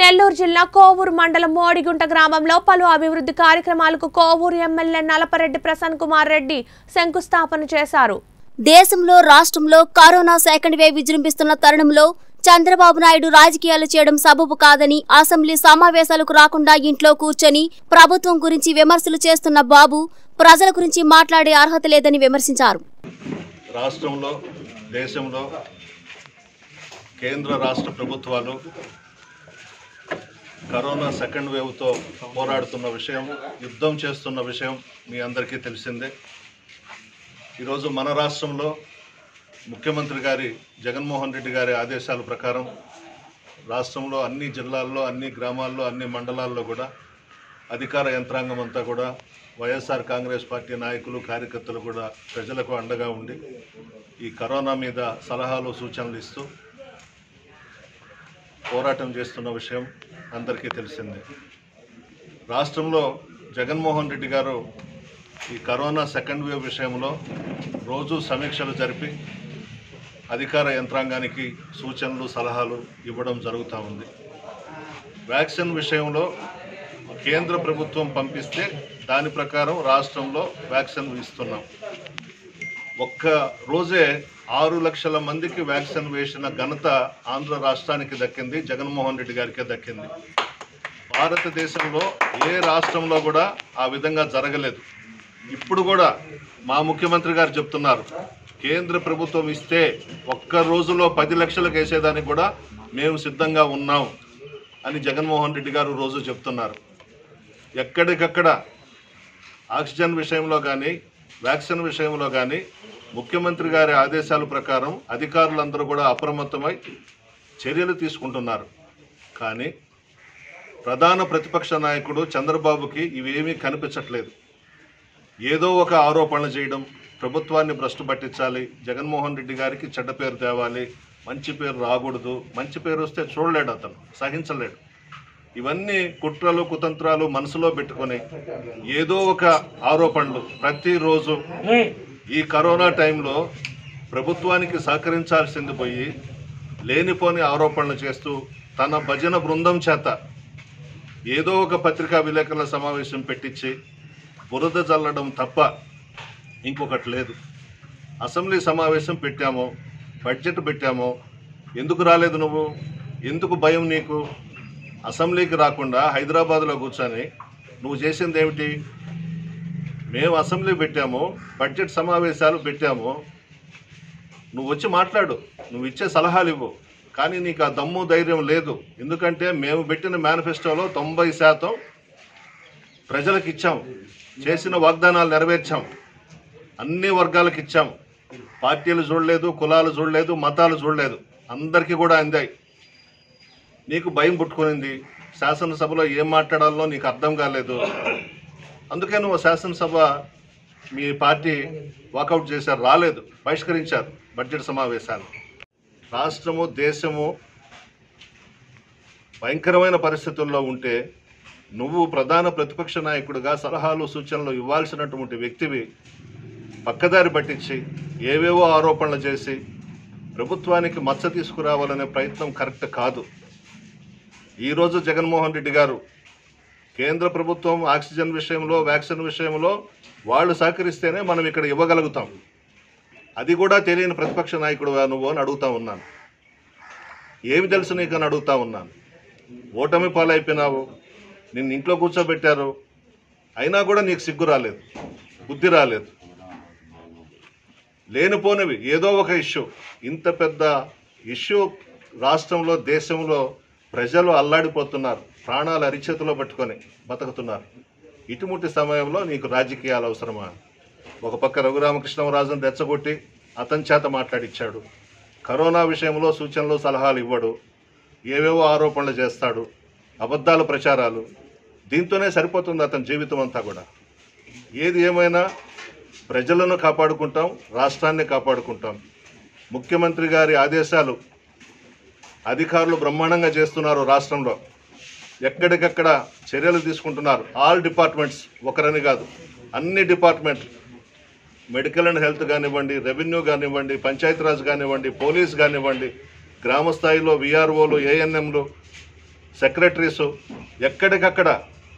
నెల్లూరు జిల్లా కోవూరు మండలం మోడిగుంట గ్రామంలో పలు అభివృద్ధి కార్యక్రమాలకు కోవూరు ఎమ్మెల్యే నలపరెడ్డి ప్రసన్న కుమార్ రెడ్డి శంకుస్థాపన చేశారు। దేశంలో రాష్ట్రంలో కరోనా సెకండ్ వేవ్ విజృంభిస్తున్న తరుణంలో చంద్రబాబు నాయుడు రాజకీయాలు చేయడం సబబు కాదని అసెంబ్లీ సమావేశాలకు రాకుండా ఇంట్లో కూర్చొని ప్రభుత్వం గురించి విమర్శలు చేస్తున్న బాబు ప్రజల గురించి మాట్లాడే అర్హత లేదని విమర్శించారు। రాష్ట్రంలో దేశంలో కేంద్ర రాష్ట్ర ప్రభుత్వాలు కరోనా సెకండ్ వేవ్ తో పోరాడుతున్న విషయం, యుద్ధం చేస్తున్న విషయం మీ అందరికీ తెలిసిందే। ఈరోజు మన రాష్ట్రంలో ముఖ్యమంత్రి గారి జగన్మోహన్ రెడ్డి గారి ఆదేశాల ప్రకారం రాష్ట్రంలో అన్ని జిల్లాల్లో, అన్ని గ్రామాల్లో, అన్ని మండలాల్లో కూడా అధికార యంత్రాంగం అంతా కూడా వైఎస్ఆర్ కాంగ్రెస్ పార్టీ నాయకులు, కార్యకర్తలు కూడా ప్రజలకు అండగా ఉండి ఈ కరోనా మీద సలహాలు, సూచనలు ఇస్తూ పోరాటం చేస్తున్న విషయం అందరికీ తెలిసిందే। రాష్ట్రంలో జగన్మోహన్ రెడ్డి గారు ఈ కరోనా సెకండ్ వేవ్ విషయంలో రోజు సమీక్షలు జరిపి అధికార యంత్రాంగానికి సూచనలు, సలహాలు ఇవ్వడం జరుగుతూ ఉంది। వ్యాక్సిన్ విషయంలో కేంద్ర ప్రభుత్వం పంపిస్తే దాని ప్రకారం రాష్ట్రంలో వ్యాక్సిన్ ఇస్తున్నాం। ఒక్క రోజే 6 లక్షల మందికి వ్యాక్సిన్ వేసిన ఘనత ఆంధ్ర రాష్ట్రానికి దక్కింది, జగన్మోహన్ రెడ్డి గారికే దక్కింది। భారతదేశంలో ఏ రాష్ట్రంలో కూడా ఆ విధంగా జరగలేదు। ఇప్పుడు కూడా మా ముఖ్యమంత్రి గారు చెప్తున్నారు, కేంద్ర ప్రభుత్వం ఇస్తే ఒక్క రోజులో 10 లక్షలకు వేసేదానికి కూడా మేము సిద్ధంగా ఉన్నాం అని జగన్మోహన్ రెడ్డి గారు రోజు చెప్తున్నారు। ఎక్కడికక్కడ ఆక్సిజన్ విషయంలో కానీ, వ్యాక్సిన్ విషయంలో కానీ ముఖ్యమంత్రి గారి ఆదేశాల ప్రకారం అధికారులందరూ కూడా అప్రమత్తమై చర్యలు తీసుకుంటున్నారు। కానీ ప్రధాన ప్రతిపక్ష నాయకుడు చంద్రబాబుకి ఇవేమీ కనిపించట్లేదు। ఏదో ఒక ఆరోపణలు చేయడం, ప్రభుత్వాన్ని భ్రష్టు పట్టించాలి, జగన్మోహన్ రెడ్డి గారికి చెడ్డ పేరు తేవాలి, మంచి పేరు రాకూడదు, మంచి పేరు వస్తే చూడలేడు అతను, సహించలేడు। ఇవన్నీ కుట్రలు, కుతంత్రాలు మనసులో పెట్టుకొని ఏదో ఒక ఆరోపణలు ప్రతిరోజు। ఈ కరోనా టైంలో ప్రభుత్వానికి సహకరించాల్సింది పోయి లేనిపోని ఆరోపణలు చేస్తూ తన భజన బృందం చేత ఏదో ఒక పత్రికా విలేకరుల సమావేశం పెట్టించి బురద చల్లడం తప్ప ఇంకొకటి లేదు। అసెంబ్లీ సమావేశం పెట్టాము, బడ్జెట్ పెట్టాము, ఎందుకు రాలేదు నువ్వు, ఎందుకు భయం నీకు, అసెంబ్లీకి రాకుండా హైదరాబాద్లో కూర్చొని నువ్వు చేసింది ఏమిటి? మేము అసెంబ్లీ పెట్టాము, బడ్జెట్ సమావేశాలు పెట్టాము, నువ్వు వచ్చి మాట్లాడు, నువ్వు ఇచ్చే సలహాలు ఇవ్వు, కానీ నీకు ఆ దమ్ము, ధైర్యం లేదు। ఎందుకంటే మేము పెట్టిన మేనిఫెస్టోలో 90% ప్రజలకు ఇచ్చాము, చేసిన వాగ్దానాలు నెరవేర్చాం, అన్ని వర్గాలకు ఇచ్చాం। పార్టీలు చూడలేదు, కులాలు చూడలేదు, మతాలు చూడలేదు, అందరికీ కూడా అందాయి। నీకు భయం పుట్టుకునింది, శాసనసభలో ఏం మాట్లాడాలో నీకు అర్థం కాలేదు, అందుకే నువ్వు శాసనసభ మీ పార్టీ వాకౌట్ చేశారు, రాలేదు, బహిష్కరించారు బడ్జెట్ సమావేశాలు। రాష్ట్రము, దేశము భయంకరమైన పరిస్థితుల్లో ఉంటే నువ్వు ప్రధాన ప్రతిపక్ష నాయకుడిగా సలహాలు, సూచనలు ఇవ్వాల్సినటువంటి వ్యక్తివి పక్కదారి పట్టించి ఏవేవో ఆరోపణలు చేసి ప్రభుత్వానికి మచ్చ తీసుకురావాలనే ప్రయత్నం కరెక్ట్ కాదు। ఈరోజు జగన్మోహన్ రెడ్డి గారు కేంద్ర ప్రభుత్వం ఆక్సిజన్ విషయంలో, వ్యాక్సిన్ విషయంలో వాళ్ళు సహకరిస్తేనే మనం ఇక్కడ ఇవ్వగలుగుతాం, అది కూడా తెలియని ప్రతిపక్ష నాయకుడుగా నువ్వు అని అడుగుతా ఉన్నాను, ఏమి తెలుసు నీకు అని అడుగుతా ఉన్నాను। ఓటమి పాలైపోయినావు, నిన్ను ఇంట్లో కూర్చోబెట్టారు, అయినా కూడా నీకు సిగ్గు రాలేదు, బుద్ధి రాలేదు, లేనిపోనివి ఏదో ఒక ఇష్యూ। ఇంత పెద్ద ఇష్యూ రాష్ట్రంలో, దేశంలో ప్రజలు అల్లాడిపోతున్నారు, ప్రాణాలు అరిచేతిలో పట్టుకొని బతుకుతున్నారు। ఇటుముటి సమయంలో నీకు రాజకీయాలు అవసరమా? ఒక పక్క రఘురామకృష్ణరాజును తెచ్చగొట్టి అతని చేత మాట్లాడిచ్చాడు, కరోనా విషయంలో సూచనలు, సలహాలు ఇవ్వడు, ఏవేవో ఆరోపణలు చేస్తాడు, అబద్ధాలు, ప్రచారాలు, దీంతోనే సరిపోతుంది అతని జీవితం అంతా కూడా। ఏది ఏమైనా ప్రజలను కాపాడుకుంటాం, రాష్ట్రాన్ని కాపాడుకుంటాం। ముఖ్యమంత్రి గారి ఆదేశాలు అధికారులు బ్రహ్మాండంగా చేస్తున్నారు, రాష్ట్రంలో ఎక్కడికక్కడ చర్యలు తీసుకుంటున్నారు। ఆల్ డిపార్ట్మెంట్స్, ఒకరని కాదు, అన్ని డిపార్ట్మెంట్లు, మెడికల్ అండ్ హెల్త్ కానివ్వండి, రెవెన్యూ కానివ్వండి, పంచాయతీరాజ్ కానివ్వండి, పోలీస్ కానివ్వండి, గ్రామ స్థాయిలో విఆర్ఓలు, ఏఎన్ఎంలు, సెక్రటరీస్ ఎక్కడికక్కడ